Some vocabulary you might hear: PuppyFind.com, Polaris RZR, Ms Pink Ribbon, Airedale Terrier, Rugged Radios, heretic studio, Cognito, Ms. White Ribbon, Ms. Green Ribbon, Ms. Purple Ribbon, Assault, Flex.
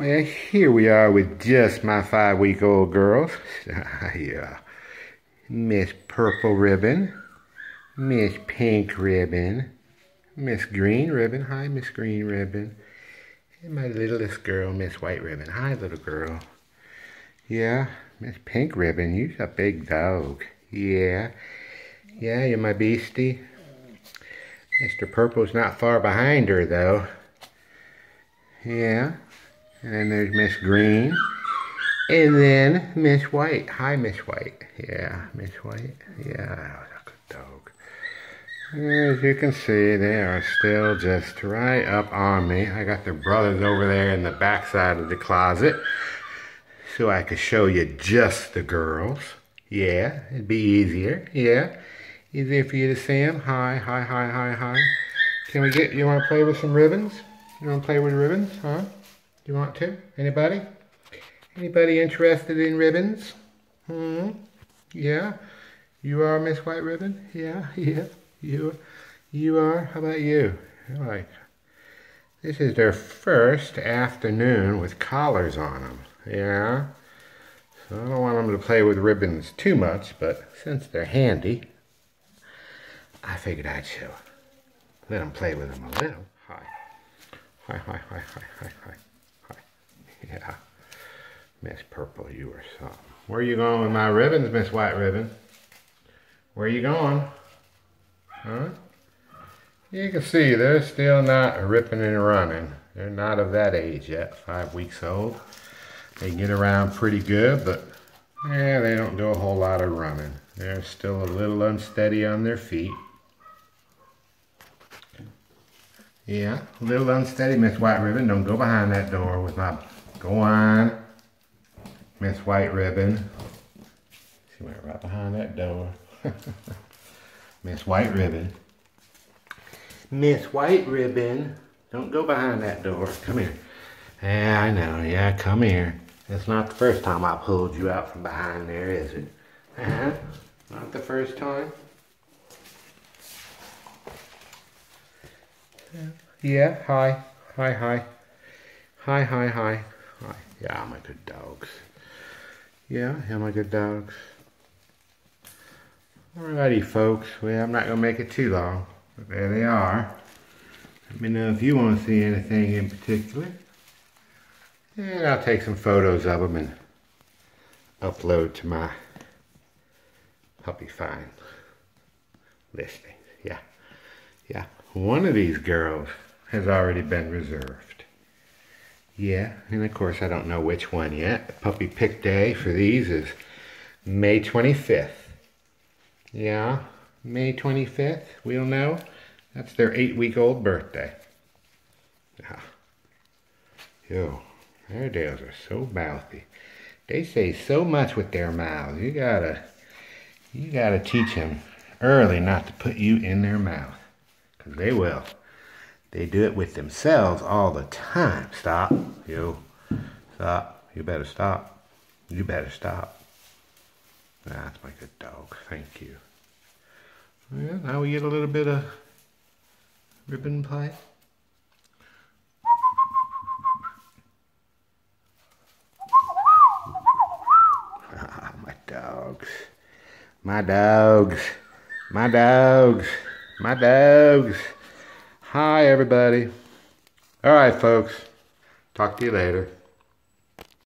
Well, here we are with just my 5-week-old girls. Yeah. Miss Purple Ribbon, Miss Pink Ribbon, Miss Green Ribbon. Hi, Miss Green Ribbon. And my littlest girl, Miss White Ribbon. Hi, little girl. Yeah, Miss Pink Ribbon, you're a big dog. Yeah. Yeah, you're my beastie. Mr. Purple's not far behind her, though. Yeah. And then there's Miss Green. And then Miss White. Hi, Miss White. Yeah, Miss White. Yeah, that was a good dog. As you can see, they are still just right up on me. I got their brothers over there in the backside of the closet, so I could show you just the girls. Yeah, it'd be easier. Yeah. Easier for you to see them. Hi, hi, hi, hi, hi. Can we get, you want to play with some ribbons? You want to play with ribbons, huh? You want to? Anybody? Anybody interested in ribbons? Hmm? Yeah? You are Miss White Ribbon? Yeah, yeah. You are? How about you? I like. This is their first afternoon with collars on them. Yeah? So I don't want them to play with ribbons too much, but since they're handy, I figured I'd show. Let them play with them a little. Hi. Hi, hi, hi, hi, hi, hi. Yeah, Miss Purple, you were something. Where are you going with my ribbons, Miss White Ribbon? Where are you going? Huh? You can see they're still not ripping and running. They're not of that age yet, 5 weeks old. They can get around pretty good, but yeah, they don't do a whole lot of running. They're still a little unsteady on their feet. Yeah, a little unsteady, Miss White Ribbon. Don't go behind that door with my... Go on, Miss White Ribbon. She went right behind that door. Miss White Ribbon. Miss White Ribbon. Don't go behind that door. Come here. Yeah, I know. Yeah, come here. It's not the first time I pulled you out from behind there, is it? Uh-huh. Not the first time. Yeah, hi. Hi, hi. Hi, hi, hi. Hi. Yeah, my good dogs. Yeah, my good dogs. Alrighty, folks. Well, I'm not going to make it too long. But there they are. Let me know if you want to see anything in particular. And I'll take some photos of them and upload to my puppy find listing. Yeah. Yeah. One of these girls has already been reserved. Yeah, and of course I don't know which one yet. Puppy pick day for these is May 25th. Yeah, May 25th, we'll know. That's their 8-week-old birthday. Yeah. Yo, Airedales are so mouthy. They say so much with their mouths. You gotta teach them early not to put you in their mouth. Because they will. They do it with themselves all the time. Stop. Yo. Stop. You better stop. You better stop. That's my good dog. Thank you. Well, now we get a little bit of ribbon play. Ah, my dogs. My dogs. My dogs. My dogs. Hi, everybody. All right, folks. Talk to you later.